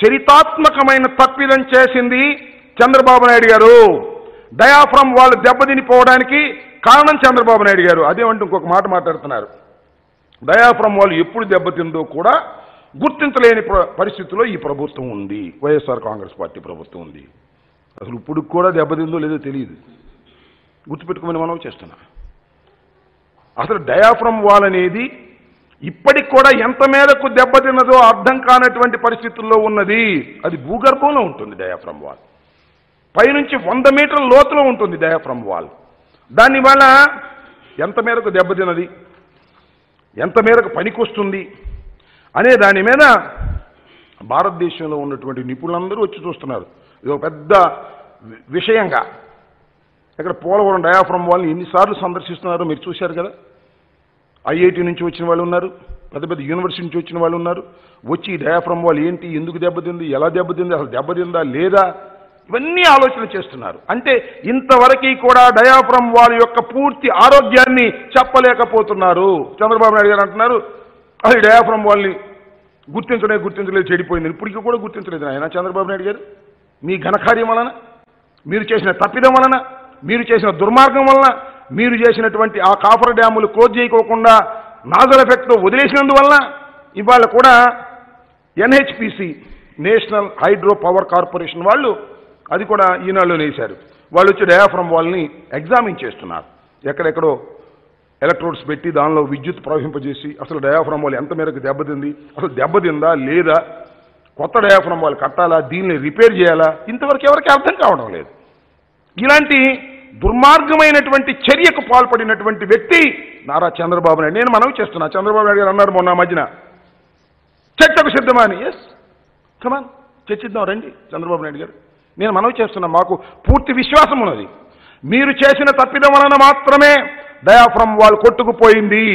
చరితాత్మకమైన తప్పిదం చేసింది చంద్రబాబు నాయుడు గారు. డయాఫ్రమ్ వాళ్ళు దెబ్బతిని పోవడానికి కారణం చంద్రబాబు నాయుడు గారు. అదేమంటే ఇంకొక మాట మాట్లాడుతున్నారు. డయాఫ్రమ్ వాళ్ళు ఎప్పుడు దెబ్బతిందో కూడా గుర్తించలేని పరిస్థితిలో ఈ ప్రభుత్వం ఉంది, వైఎస్ఆర్ కాంగ్రెస్ పార్టీ ప్రభుత్వం ఉంది. అసలు ఇప్పుడు కూడా దెబ్బతిందో లేదో తెలియదు, గుర్తుపెట్టుకోమని మనం చేస్తున్నా. అసలు డయాఫ్రమ్ వాల్ అనేది ఇప్పటికి కూడా ఎంత మేరకు దెబ్బతిన్నదో అర్థం కానటువంటి పరిస్థితుల్లో ఉన్నది. అది భూగర్భంలో ఉంటుంది డయాఫ్రమ్ వాల్, పైనుంచి 100 మీటర్ల లోతులో ఉంటుంది డయాఫ్రమ్ వాల్. దానివల్ల ఎంత మేరకు దెబ్బతిన్నది, ఎంత మేరకు పనికొస్తుంది అనే దాని మీద భారతదేశంలో ఉన్నటువంటి నిపుణులందరూ వచ్చి చూస్తున్నారు. ఇది ఒక పెద్ద విషయంగా. ఇక్కడ పోలవరం డయాఫ్రమ్ వాళ్ళని ఎన్నిసార్లు సందర్శిస్తున్నారో మీరు చూశారు కదా. ఐఐటి నుంచి వచ్చిన వాళ్ళు ఉన్నారు, పెద్ద పెద్ద యూనివర్సిటీ నుంచి వచ్చిన వాళ్ళు ఉన్నారు. వచ్చి డయాఫ్రమ్ వాళ్ళు ఏంటి, ఎందుకు దెబ్బతింది, ఎలా దెబ్బతింది, అసలు దెబ్బతిందా లేదా, ఇవన్నీ ఆలోచన చేస్తున్నారు. అంటే ఇంతవరకు కూడా డయాఫ్రమ్ వాళ్ళ యొక్క పూర్తి ఆరోగ్యాన్ని చెప్పలేకపోతున్నారు. చంద్రబాబు నాయుడు గారు అంటున్నారు అది డయాఫ్రమ్ వాళ్ళని గుర్తించలేదు, చెడిపోయింది. ఇప్పటికీ కూడా గుర్తించలేదు ఆయన. చంద్రబాబు నాయుడు గారు మీ ఘనకార్యం వలన, మీరు చేసిన తప్పిదం వలన, మీరు చేసిన దుర్మార్గం వలన, మీరు చేసినటువంటి ఆ కాఫర్ డ్యాములు క్లోజ్ చేయకోకుండా నాజల్ ఎఫెక్ట్తో వదిలేసినందువలన ఇవాళ కూడా NHPC, national hydro power corporation వాళ్ళు, అది కూడా ఈనాడులో వేశారు, వాళ్ళు వచ్చి డయాఫ్రమ్ వాళ్ళని ఎగ్జామిన్ చేస్తున్నారు. ఎక్కడెక్కడో ఎలక్ట్రోడ్స్ పెట్టి దానిలో విద్యుత్ ప్రవహింపజేసి అసలు డయాఫ్రమ్ వాళ్ళు ఎంత మేరకు దెబ్బతింది, అసలు దెబ్బతిందా లేదా, కొత్త డయాఫ్రమ్ వాళ్ళు కట్టాలా, దీన్ని రిపేర్ చేయాలా, ఇంతవరకు ఎవరికి అర్థం కావడం లేదు. ఇలాంటి దుర్మార్గమైనటువంటి చర్యకు పాల్పడినటువంటి వ్యక్తి నారా చంద్రబాబు నాయుడు. నేను మనవి చేస్తున్నా. చంద్రబాబు నాయుడు గారు అన్నారు మొన్న మధ్యన చర్చకు సిద్ధమా అని. ఎస్, కమాన్ చర్చిద్దాం రండి చంద్రబాబు నాయుడు గారు. నేను మనవి చేస్తున్నా, మాకు పూర్తి విశ్వాసం ఉన్నది మీరు చేసిన తప్పిదం వలన మాత్రమే డయాఫ్రమ్ వాళ్ళు కొట్టుకుపోయింది.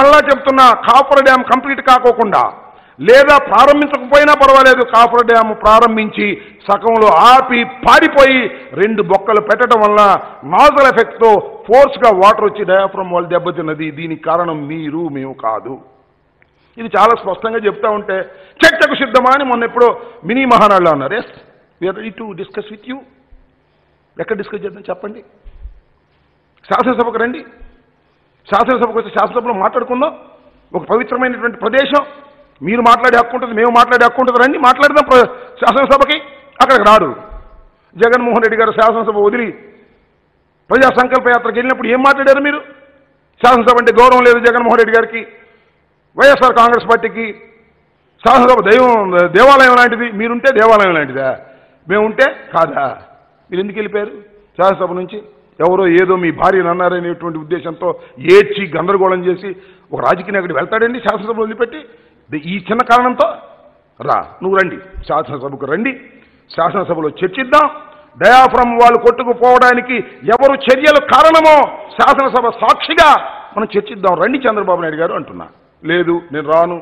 మళ్ళా చెప్తున్నా, కాఫర్ డ్యామ్ కంప్లీట్ కాకోకుండా లేదా ప్రారంభించకపోయినా పర్వాలేదు, కాఫర్ డ్యాము ప్రారంభించి సకంలో ఆపి పారిపోయి 2 బొక్కలు పెట్టడం వల్ల నాజల్ ఎఫెక్ట్తో ఫోర్స్గా వాటర్ వచ్చి డయాఫ్రమ్ వాళ్ళు దెబ్బతిన్నది. దీనికి కారణం మీరు, మేము కాదు. ఇది చాలా స్పష్టంగా చెప్తా ఉంటే చర్చకు సిద్ధమా అని మొన్న ఎప్పుడో మినీ మహానాడులో అన్నారు. Yes, we're ready to discuss with you. ఎక్కడ డిస్కస్ చేద్దాం చెప్పండి, శాసనసభకు రండి, శాసనసభకు వచ్చి శాసనసభలో మాట్లాడుకుందాం. ఒక పవిత్రమైనటువంటి ప్రదేశం, మీరు మాట్లాడే హక్కు ఉంటుంది, మేము మాట్లాడే హక్కు ఉంటుంది, రండి మాట్లాడదాం శాసనసభకి. అక్కడికి రాడు. జగన్మోహన్ రెడ్డి గారు శాసనసభ వదిలి ప్రజా సంకల్ప యాత్రకు వెళ్ళినప్పుడు ఏం మాట్లాడారు మీరు? శాసనసభ అంటే గౌరవం లేదు జగన్మోహన్ రెడ్డి గారికి, వైఎస్ఆర్ కాంగ్రెస్ పార్టీకి. శాసనసభ దైవం, దేవాలయం లాంటిది. మీరుంటే దేవాలయం లాంటిదా, మేముంటే కాదా? మీరు ఎందుకు వెళ్ళిపోయారు శాసనసభ నుంచి? ఎవరో ఏదో మీ భార్యను అన్నారనేటువంటి ఉద్దేశంతో ఏడ్చి గందరగోళం చేసి ఒక రాజకీయ నాయకుడు వెళ్తాడండి శాసనసభ వదిలిపెట్టి? ఈ చిన్న కారణంతో రా, నువ్వు రండి శాసనసభకు రండి, శాసనసభలో చర్చిద్దాం. డయాఫ్రమ్ వాళ్ళు కొట్టుకుపోవడానికి ఎవరు చర్యలు కారణమో శాసనసభ సాక్షిగా మనం చర్చిద్దాం రండి చంద్రబాబు నాయుడు గారు అంటున్నా. లేదు, నేను రాను,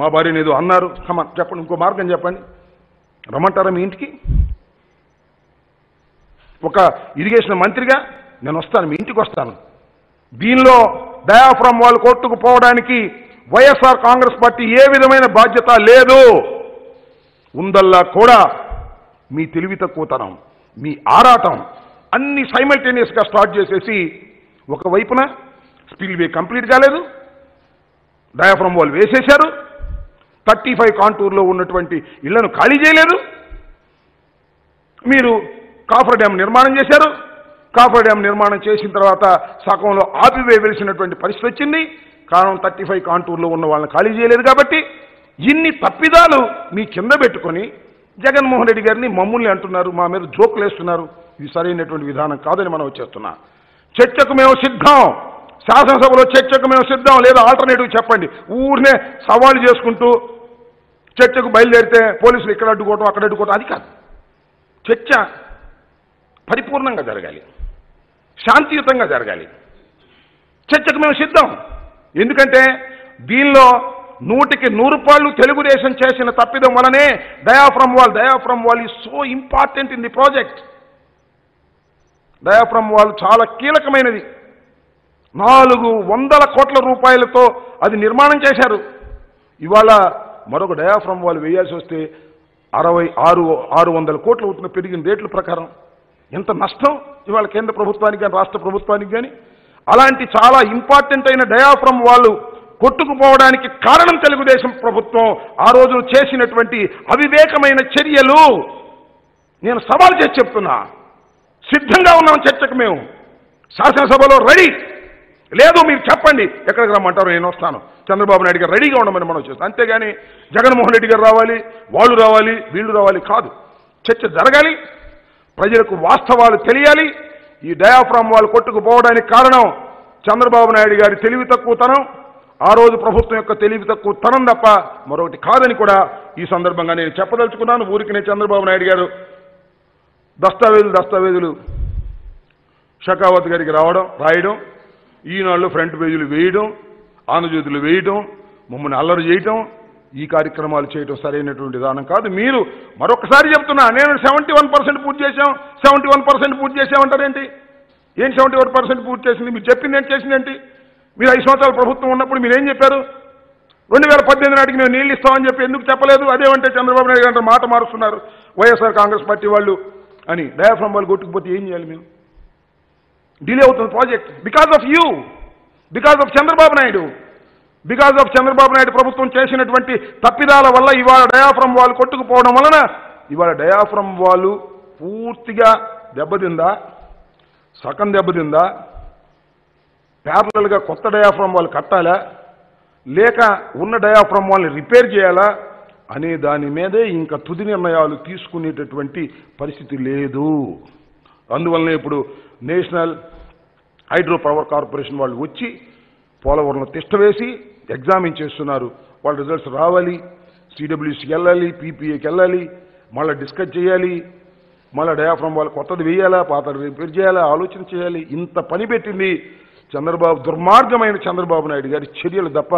మా భార్యను ఏదో అన్నారు. కమన్ చెప్పండి, ఇంకో మార్గం చెప్పండి. రమ్మంటారా మీ ఇంటికి? ఒక ఇరిగేషన్ మంత్రిగా నేను వస్తాను, మీ ఇంటికి వస్తాను. దీనిలో డయాఫ్రమ్ వాళ్ళు కొట్టుకుపోవడానికి వైఎస్ఆర్ కాంగ్రెస్ పార్టీ ఏ విధమైన బాధ్యత లేదు. ఉందల్లా కూడా మీ తెలివి తక్కువతనం, మీ ఆరాటం అన్ని సైమల్టేనియస్గా స్టార్ట్ చేసేసి ఒకవైపున స్పిల్వే కంప్లీట్ కాలేదు, డయాఫ్రమ్ వాల్ వేసేశారు, 35 కాంటూర్లో ఉన్నటువంటి ఇళ్లను ఖాళీ చేయలేదు, మీరు కాఫర్ డ్యామ్ నిర్మాణం చేశారు, కాఫర్ డ్యామ్ నిర్మాణం చేసిన తర్వాత సకంలో ఆపివేయవలసినటువంటి పరిస్థితి వచ్చింది. కారణం 35 కాంటూర్లో ఉన్న వాళ్ళని ఖాళీ చేయలేదు కాబట్టి. ఇన్ని తప్పిదాలు మీ కింద పెట్టుకొని జగన్మోహన్ రెడ్డి గారిని, మమ్మల్ని అంటున్నారు, మా మీద జోకులు వేస్తున్నారు. ఇది సరైనటువంటి విధానం కాదని మనం వచ్చేస్తున్నా. చర్చకు మేము సిద్ధం, శాసనసభలో చర్చకు మేము సిద్ధం, లేదా ఆల్టర్నేటివ్ చెప్పండి. ఊరినే సవాళ్ళు చేసుకుంటూ చర్చకు బయలుదేరితే పోలీసులు ఇక్కడ అడ్డుకోవటం, అక్కడ అడ్డుకోవటం, అది కాదు. చర్చ పరిపూర్ణంగా జరగాలి, శాంతియుతంగా జరగాలి. చర్చకు మేము సిద్ధం, ఎందుకంటే దీనిలో 100కి 100 పాళ్ళు తెలుగుదేశం చేసిన తప్పిదం వలనే diaphragm wall is so important in the project. Diaphragm wall చాలా కీలకమైనది. 400 కోట్ల రూపాయలతో అది నిర్మాణం చేశారు. ఇవాళ మరొక డయాఫ్రమ్ వాళ్ళు వేయాల్సి వస్తే 66,600 కోట్లు అవుతున్న పెరిగిన రేట్ల ప్రకారం ఎంత నష్టం ఇవాళ కేంద్ర ప్రభుత్వానికి కానీ రాష్ట్ర ప్రభుత్వానికి కానీ. అలాంటి చాలా ఇంపార్టెంట్ అయిన డయాఫ్రమ్ వాళ్ళు కొట్టుకుపోవడానికి కారణం తెలుగుదేశం ప్రభుత్వం ఆ రోజు చేసినటువంటి అవివేకమైన చర్యలు. నేను సవాల్ చేసి చెప్తున్నా, సిద్ధంగా ఉన్నాం చర్చకు, మేము శాసనసభలో రెడీ. లేదు మీరు చెప్పండి ఎక్కడికి రమ్మంటారు, నేను వస్తాను. చంద్రబాబు నాయుడు గారు రెడీగా ఉండమని మనం చేస్తాం. అంతేగాని జగన్మోహన్ రెడ్డి గారు రావాలి, వాళ్ళు రావాలి, వీళ్ళు రావాలి కాదు. చర్చ జరగాలి, ప్రజలకు వాస్తవాలు తెలియాలి. ఈ డయాఫ్రామ్ వాళ్ళు కొట్టుకుపోవడానికి కారణం చంద్రబాబు నాయుడు గారి తెలివి తక్కువతనం, ఆ రోజు ప్రభుత్వం యొక్క తెలివి తక్కువతనం తప్ప మరొకటి కాదని కూడా ఈ సందర్భంగా నేను చెప్పదలుచుకున్నాను. ఊరికి నేను చంద్రబాబు నాయుడు గారు దస్తావేజులు షకావత్ గారికి రాయడం, ఈనాళ్ళు ఫ్రంట్ పేజీలు వేయడం, ఆంధ్రజ్యోతులు వేయడం, మమ్మల్ని అల్లరి చేయడం, ఈ కార్యక్రమాలు చేయడం సరైనటువంటి విధానం కాదు. మీరు మరొకసారి చెప్తున్నా, నేను 71% పూర్తి చేశాం, 71% పూర్తి చేశామంటారేంటి? ఏం 71% పూర్తి చేసింది? మీరు చెప్పింది ఏంటి, చేసింది ఏంటి? మీరు 5 సంవత్సరాలు ప్రభుత్వం ఉన్నప్పుడు మీరేం చెప్పారు? 2018 నాటికి మేము నీళ్ళు ఇస్తామని చెప్పి ఎందుకు చెప్పలేదు? అదేమంటే చంద్రబాబు నాయుడు గారు మాట మారుస్తున్నారు వైఎస్ఆర్ కాంగ్రెస్ పార్టీ వాళ్ళు అని డయాఫ్రామ్ వాళ్ళు కొట్టుకుపోతే ఏం చేయాలి? మేము డిలే అవుతున్న project because of you, because of Chandrababu Naidu, because of Chandrababu Naidu ప్రభుత్వం చేసినటువంటి తప్పిదాల వల్ల ఇవాళ డయాఫ్రామ్ వాళ్ళు కొట్టుకుపోవడం వలన ఇవాళ డయాఫ్రామ్ వాళ్ళు పూర్తిగా దెబ్బతిందా, సగం దెబ్బతిందా, ప్యారలల్గా కొత్త డయాఫ్రామ్ వాళ్ళు కట్టాలా, లేక ఉన్న డయాఫ్రామ్ వాళ్ళని రిపేర్ చేయాలా అనే దాని మీదే ఇంకా తుది నిర్ణయాలు తీసుకునేటటువంటి పరిస్థితి లేదు. అందువల్లనే ఇప్పుడు నేషనల్ హైడ్రో పవర్ కార్పొరేషన్ వాళ్ళు వచ్చి పోలవరంలో తిష్టవేసి ఎగ్జామిన్ చేస్తున్నారు. వాళ్ళ రిజల్ట్స్ రావాలి, సిడబ్ల్యూసీకి వెళ్ళాలి, పీపీఏకి వెళ్ళాలి, మళ్ళీ డిస్కస్ చేయాలి, మళ్ళీ డయాఫ్రామ్ వాళ్ళు కొత్తది వేయాలా, పాత రిపేర్ చేయాలా, ఆలోచన చేయాలి. ఇంత పని పెట్టింది చంద్రబాబు, దుర్మార్గమైన చంద్రబాబు నాయుడు గారి చర్యలు తప్ప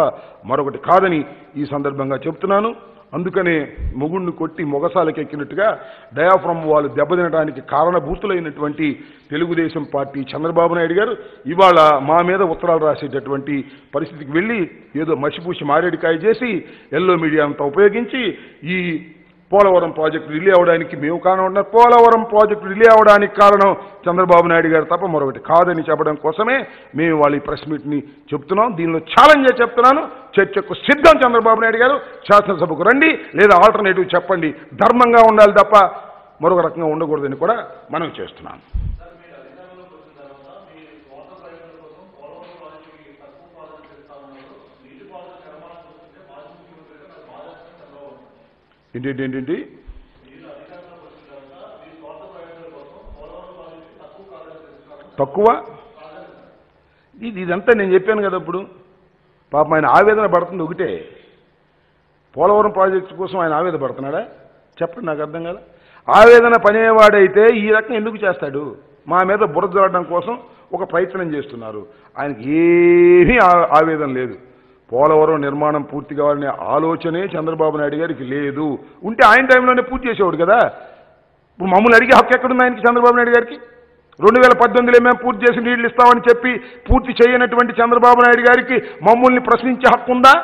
మరొకటి కాదని ఈ సందర్భంగా చెప్తున్నాను. అందుకనే మొగుడిని కొట్టి మొగసాలకు ఎక్కినట్టుగా డయాఫ్రామ్ వాళ్ళు దెబ్బతినడానికి కారణభూతులైనటువంటి తెలుగుదేశం పార్టీ చంద్రబాబు నాయుడు గారు ఇవాళ మా మీద ఉత్తరాలు రాసేటటువంటి పరిస్థితికి వెళ్ళి ఏదో మసిపూసి మారేడికాయ చేసి ఎల్లో మీడియా అంతా ఉపయోగించి ఈ పోలవరం ప్రాజెక్టు రిలే అవడానికి మేము కారణం ఉన్నారు. పోలవరం ప్రాజెక్టు రిలే అవడానికి కారణం చంద్రబాబు నాయుడు గారు తప్ప మరొకటి కాదని చెప్పడం కోసమే మేము వాళ్ళ ప్రెస్ మీట్ని చెప్తున్నాం. దీనిలో ఛాలెంజ్ చెప్తున్నాను, చర్చకు సిద్ధం చంద్రబాబు నాయుడు గారు, శాసనసభకు రండి, లేదా ఆల్టర్నేటివ్ చెప్పండి. ధర్మంగా ఉండాలి తప్ప మరొక రకంగా ఉండకూడదని కూడా మనం చేస్తున్నాం. ఏంటేంటేంటి తక్కువ ఇదంతా నేను చెప్పాను కదా. ఇప్పుడు పాపం ఆయన ఆవేదన పడుతుంది ఒకటే, పోలవరం ప్రాజెక్టు కోసం ఆయన ఆవేదన పడుతున్నాడా? చెప్పండి, నాకు అర్థం కదా. ఆవేదన పనేవాడైతే ఈ రకం ఎందుకు చేస్తాడు? మా మీద బురద జల్లడం కోసం ఒక ప్రయత్నం చేస్తున్నారు. ఆయనకి ఏమీ ఆవేదన లేదు. పోలవరం నిర్మాణం పూర్తి కావాలనే ఆలోచనే చంద్రబాబు నాయుడు గారికి లేదు. ఉంటే ఆయన టైంలోనే పూర్తి చేసేవాడు కదా. ఇప్పుడు మమ్మల్ని అడిగే హక్కు ఎక్కడుంది ఆయనకి? చంద్రబాబు నాయుడు గారికి 2018లో మేము పూర్తి చేసి నీళ్లు ఇస్తామని చెప్పి పూర్తి చేయనటువంటి చంద్రబాబు నాయుడు గారికి మమ్మల్ని ప్రశ్నించే హక్కు ఉందా?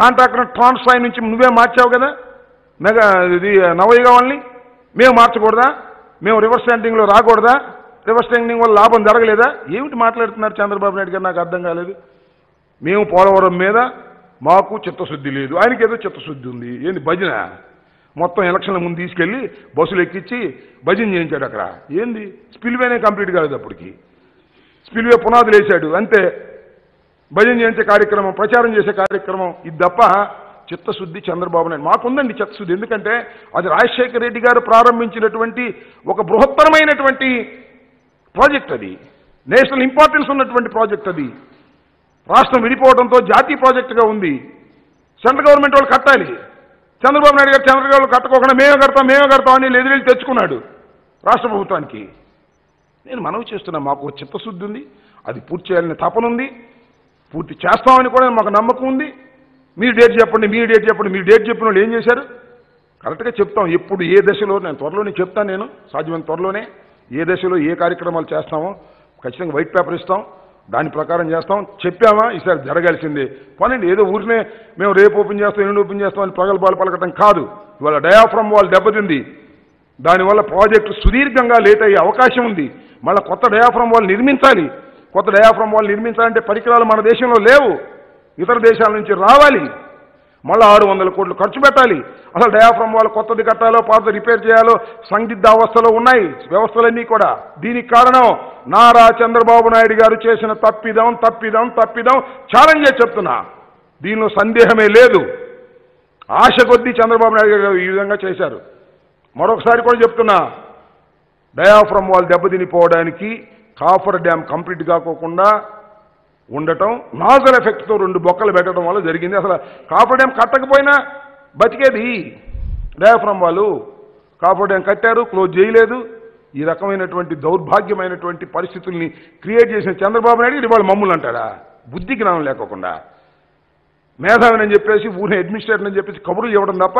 కాంట్రాక్టర్ ట్రాన్స్ఫర్ నుంచి నువ్వే మార్చావు కదా మెగా ఇది నవయుగా వాళ్ళని, మేము మార్చకూడదా? మేము రివర్స్ ట్యాండింగ్లో రాకూడదా? రివర్స్ ట్యాండింగ్ వల్ల లాభం జరగలేదా? ఏమిటి మాట్లాడుతున్నారు చంద్రబాబు నాయుడు గారు? నాకు అర్థం కాలేదు. మేము పోలవరం మీద మాకు చిత్తశుద్ధి లేదు, ఆయనకి ఏదో చిత్తశుద్ధి ఉంది. ఏంది భజన? మొత్తం ఎలక్షన్ల ముందు తీసుకెళ్ళి బస్సులు ఎక్కించి భజన చేయించాడు అక్కడ. ఏంది? స్పిల్వేనే కంప్లీట్ కాలేదు అప్పటికి, స్పిల్వే పునాదులు వేశాడు అంతే. భజన చేయించే కార్యక్రమం, ప్రచారం చేసే కార్యక్రమం, ఇది తప్ప చిత్తశుద్ధి చంద్రబాబు నాయుడు మాకుందండి చిత్తశుద్ధి. ఎందుకంటే అది రాజశేఖర రెడ్డి గారు ప్రారంభించినటువంటి ఒక బృహత్తరమైనటువంటి ప్రాజెక్ట్, అది నేషనల్ ఇంపార్టెన్స్ ఉన్నటువంటి ప్రాజెక్ట్, అది రాష్ట్రం విడిపోవడంతో జాతీయ ప్రాజెక్టుగా ఉంది. సెంట్రల్ గవర్నమెంట్ వాళ్ళు కట్టాలి. చంద్రబాబు నాయుడు గారు సెంట్రల్ గవర్నమెంట్ కట్టుకోకుండా మేమే కడతాం అని ఎదురెళ్ళి తెచ్చుకున్నాడు రాష్ట్ర ప్రభుత్వానికి. నేను మనవి చేస్తున్నా, మాకు చిత్తశుద్ధి ఉంది, అది పూర్తి చేయాలని తపన ఉంది, పూర్తి చేస్తామని కూడా మాకు నమ్మకం ఉంది. మీ డేట్ చెప్పిన వాళ్ళు ఏం చేశారు? కరెక్ట్గా చెప్తాం ఎప్పుడు, ఏ దశలో. నేను త్వరలోనే సాధ్యమైన త్వరలోనే ఏ దశలో ఏ కార్యక్రమాలు చేస్తామో ఖచ్చితంగా వైట్ పేపర్ ఇస్తాం, దాని ప్రకారం చేస్తాం చెప్పామా ఈసారి జరగాల్సిందే. పోనండి ఏదో ఊరినే మేము రేపు ఓపెన్ చేస్తాం ఎన్ని ఓపెన్ చేస్తాం అని పగలబాలు పలకటం కాదు. ఇవాళ డయాఫ్రమ్ వాళ్ళు దెబ్బతింది, దానివల్ల ప్రాజెక్టు సుదీర్ఘంగా లేట్ అయ్యే అవకాశం ఉంది. మళ్ళీ కొత్త డయాఫ్రమ్ వాళ్ళు నిర్మించాలి, కొత్త డయాఫ్రమ్ వాళ్ళు నిర్మించాలంటే పరికరాలు మన దేశంలో లేవు, ఇతర దేశాల నుంచి రావాలి, మళ్ళీ 600 కోట్లు ఖర్చు పెట్టాలి. అసలు డయాఫ్రమ్ వాళ్ళు కొత్తది కట్టాలో పాత రిపేర్ చేయాలో సందిగ్ధ అవస్థలో ఉన్నాయి వ్యవస్థలన్నీ కూడా. దీనికి కారణం నారా చంద్రబాబు నాయుడు గారు చేసిన తప్పిదం ఛాలెంజ్ చేసి చెప్తున్నా, దీనిలో సందేహమే లేదు. ఆశ కొద్దీ చంద్రబాబు నాయుడు గారు ఈ విధంగా చేశారు. మరొకసారి కూడా చెప్తున్నా, డయాఫ్రమ్ వాళ్ళు దెబ్బతినిపోవడానికి కాఫర్ డ్యామ్ కంప్లీట్ కాకోకుండా ఉండటం నాజల్ ఎఫెక్ట్తో 2 బొక్కలు పెట్టడం వల్ల జరిగింది. అసలు కాఫర్ డ్యామ్ కట్టకపోయినా బతికేది డయాఫ్రమ్ వాళ్ళు, కాఫర్ డ్యామ్ కట్టారు, క్లోజ్ చేయలేదు. ఈ రకమైనటువంటి దౌర్భాగ్యమైనటువంటి పరిస్థితుల్ని క్రియేట్ చేసిన చంద్రబాబు నాయుడు ఇవాళ మమ్ములు అంటాడా? బుద్ధి జ్ఞానం లేకోకుండా మేధావిని అని చెప్పేసి ఊరిని అడ్మినిస్ట్రేటర్ అని చెప్పేసి కబుర్లు ఇవ్వడం తప్ప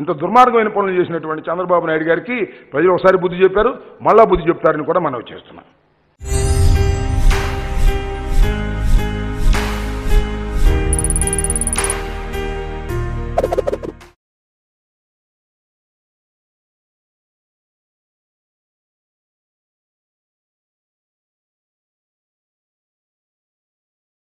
ఇంత దుర్మార్గమైన పనులు చేసినటువంటి చంద్రబాబు నాయుడు గారికి ప్రజలు ఒకసారి బుద్ధి చెప్పారు, మళ్ళా బుద్ధి చెప్తారని కూడా మనం చేస్తున్నాం.